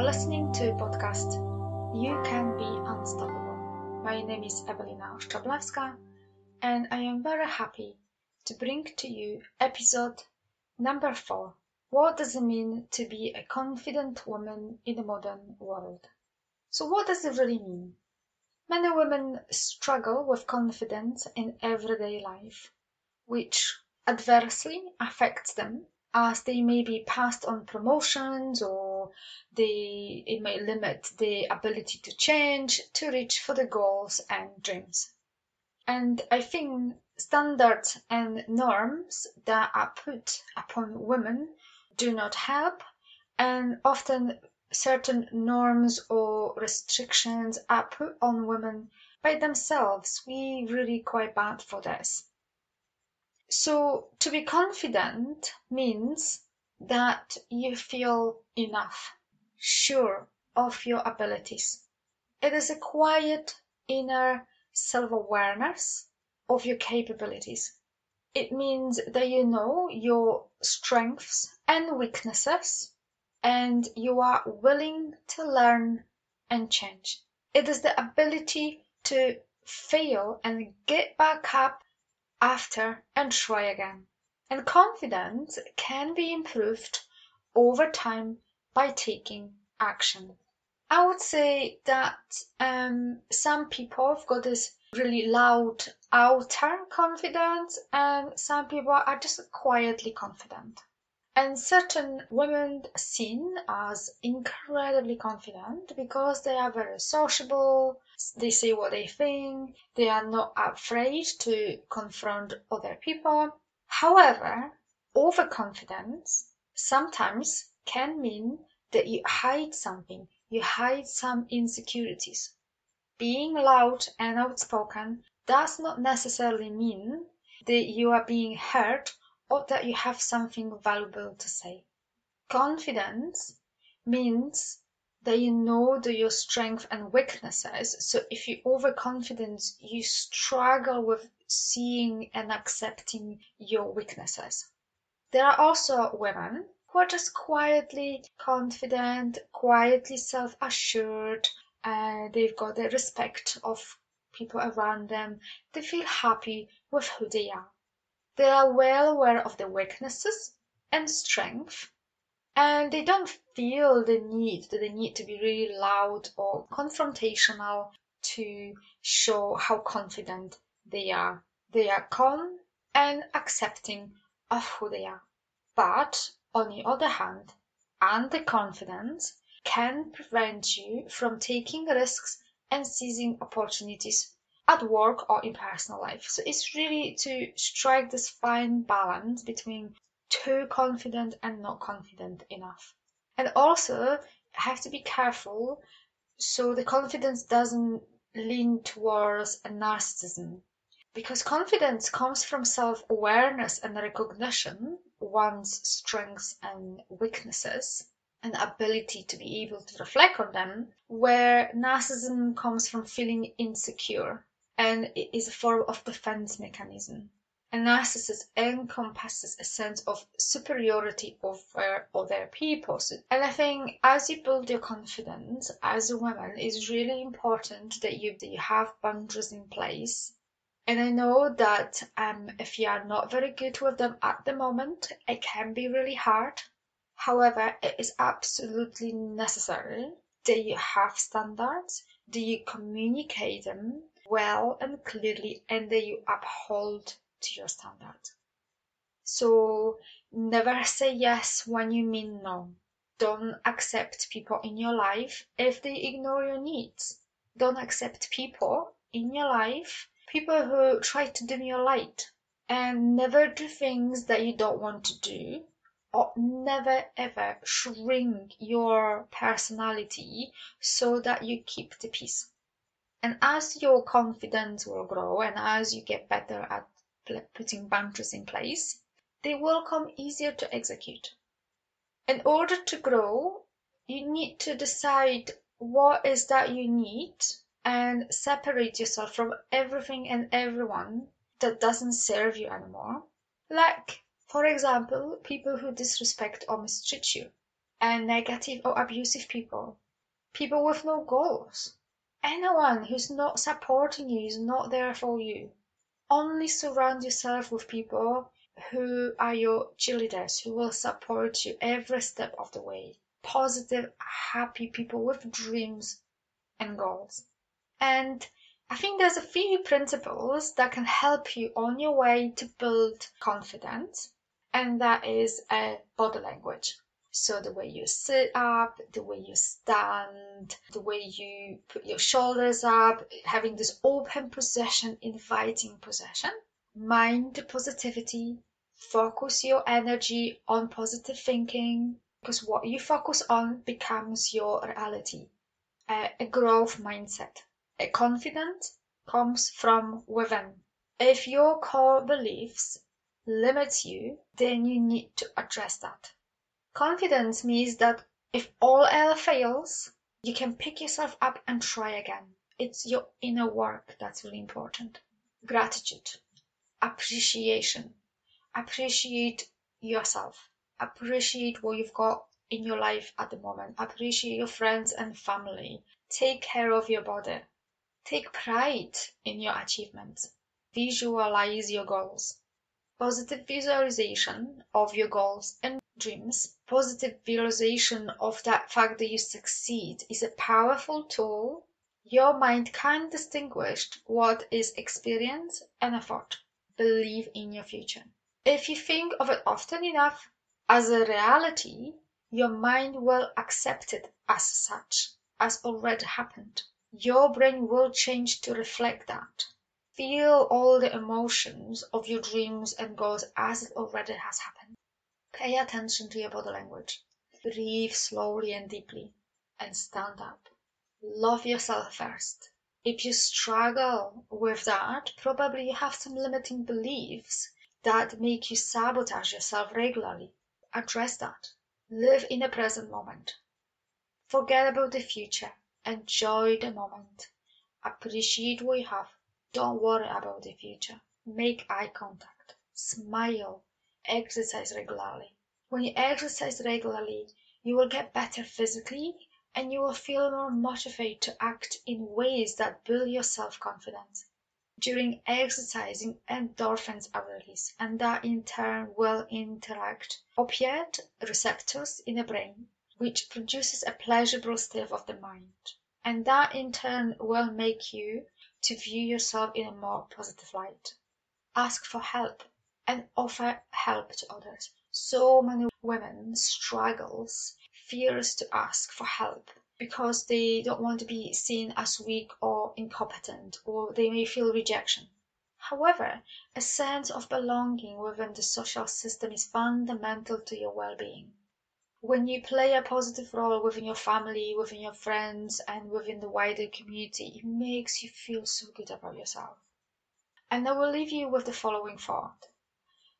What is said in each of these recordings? are listening to podcast You Can Be Unstoppable. My name is Evelina Szczeblewska and I am very happy to bring to you episode number 4. What does it mean to be a confident woman in the modern world? So what does it really mean? Many women struggle with confidence in everyday life, which adversely affects them as they may be passed on promotions or it may limit the ability to change, to reach for the goals and dreams. And I think standards and norms that are put upon women do not help, and often certain norms or restrictions are put on women by themselves. We really quite bad for this. So to be confident means that you feel enough, sure of your abilities. It is a quiet inner self-awareness of your capabilities. It means that you know your strengths and weaknesses, and you are willing to learn and change. It is the ability to fail and get back up after and try again. And confidence can be improved over time by taking action. I would say that some people have got this really loud outer confidence and some people are just quietly confident. And certain women are seen as incredibly confident because they are very sociable, they say what they think, they are not afraid to confront other people. However, overconfidence sometimes can mean that you hide something, you hide some insecurities. Being loud and outspoken does not necessarily mean that you are being heard or that you have something valuable to say. Confidence means that you know your strengths and weaknesses, so if you're overconfident, you struggle with seeing and accepting your weaknesses. There are also women who are just quietly confident, quietly self-assured, they've got the respect of people around them, they feel happy with who they are. They are well aware of their weaknesses and strength, and they don't feel the need to be really loud or confrontational to show how confident they are. They are calm and accepting of who they are. But on the other hand, underconfidence can prevent you from taking risks and seizing opportunities at work or in personal life. So it's really to strike this fine balance between too confident and not confident enough. And also have to be careful so the confidence doesn't lean towards a narcissism, because confidence comes from self-awareness and recognition one's strengths and weaknesses, an ability to be able to reflect on them, where narcissism comes from feeling insecure. And it is a form of defense mechanism. A narcissist encompasses a sense of superiority over other people. And I think as you build your confidence as a woman, it's really important that you have boundaries in place. And I know that if you are not very good with them at the moment, it can be really hard. However, it is absolutely necessary that you have standards, that you communicate them well and clearly, and that you uphold to your standard. So never say yes when you mean no. Don't accept people in your life if they ignore your needs. Don't accept people in your life, people who try to dim your light. And never do things that you don't want to do, or never ever shrink your personality so that you keep the peace. And as your confidence will grow and as you get better at putting boundaries in place, they will come easier to execute. In order to grow, you need to decide what is that you need and separate yourself from everything and everyone that doesn't serve you anymore. Like, for example, people who disrespect or mistreat you. and negative or abusive people, people with no goals. Anyone who's not supporting you is not there for you. Only surround yourself with people who are your cheerleaders, who will support you every step of the way. Positive, happy people with dreams and goals. And I think there's a few principles that can help you on your way to build confidence, and that is body language. So the way you sit up, the way you stand, the way you put your shoulders up, having this open possession, inviting possession. Mind positivity, focus your energy on positive thinking, because what you focus on becomes your reality. A growth mindset. Confidence comes from within. If your core beliefs limit you, then you need to address that. Confidence means that if all else fails, you can pick yourself up and try again. It's your inner work that's really important. Gratitude, appreciation. Appreciate yourself. Appreciate what you've got in your life at the moment. Appreciate your friends and family. Take care of your body. Take pride in your achievements. Visualize your goals. Positive visualization of your goals and dreams. Positive visualization of that fact that you succeed is a powerful tool. Your mind can distinguish what is experience and effort. Believe in your future. If you think of it often enough as a reality, your mind will accept it as such, as already happened. Your brain will change to reflect that. Feel all the emotions of your dreams and goals as it already has happened. Pay attention to your body language. Breathe slowly and deeply, and stand up. Love yourself first. If you struggle with that, probably you have some limiting beliefs that make you sabotage yourself regularly. Address that. Live in the present moment. Forget about the future. Enjoy the moment. Appreciate what you have. Don't worry about the future. Make eye contact. Smile. Exercise regularly. When you exercise regularly, you will get better physically and you will feel more motivated to act in ways that build your self-confidence. During exercising, endorphins are released, and that in turn will interact with opiate receptors in the brain, which produces a pleasurable state of the mind. And that in turn will make you to view yourself in a more positive light. Ask for help and offer help to others. So many women struggles, fears to ask for help because they don't want to be seen as weak or incompetent, or they may feel rejection. However, a sense of belonging within the social system is fundamental to your well-being. When you play a positive role within your family, within your friends, and within the wider community, it makes you feel so good about yourself. And I will leave you with the following thought.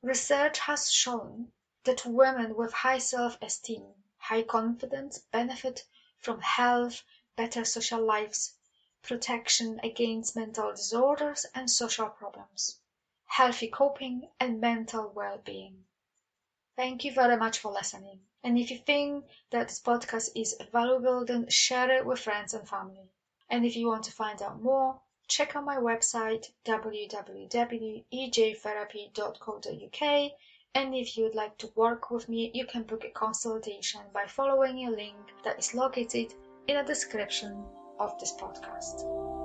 Research has shown that women with high self-esteem, high confidence, benefit from health, better social lives, protection against mental disorders and social problems, healthy coping, and mental well-being. Thank you very much for listening. And if you think that this podcast is valuable, then share it with friends and family. And if you want to find out more, check out my website www.ejtherapy.co.uk. And if you'd like to work with me, you can book a consultation by following a link that is located in the description of this podcast.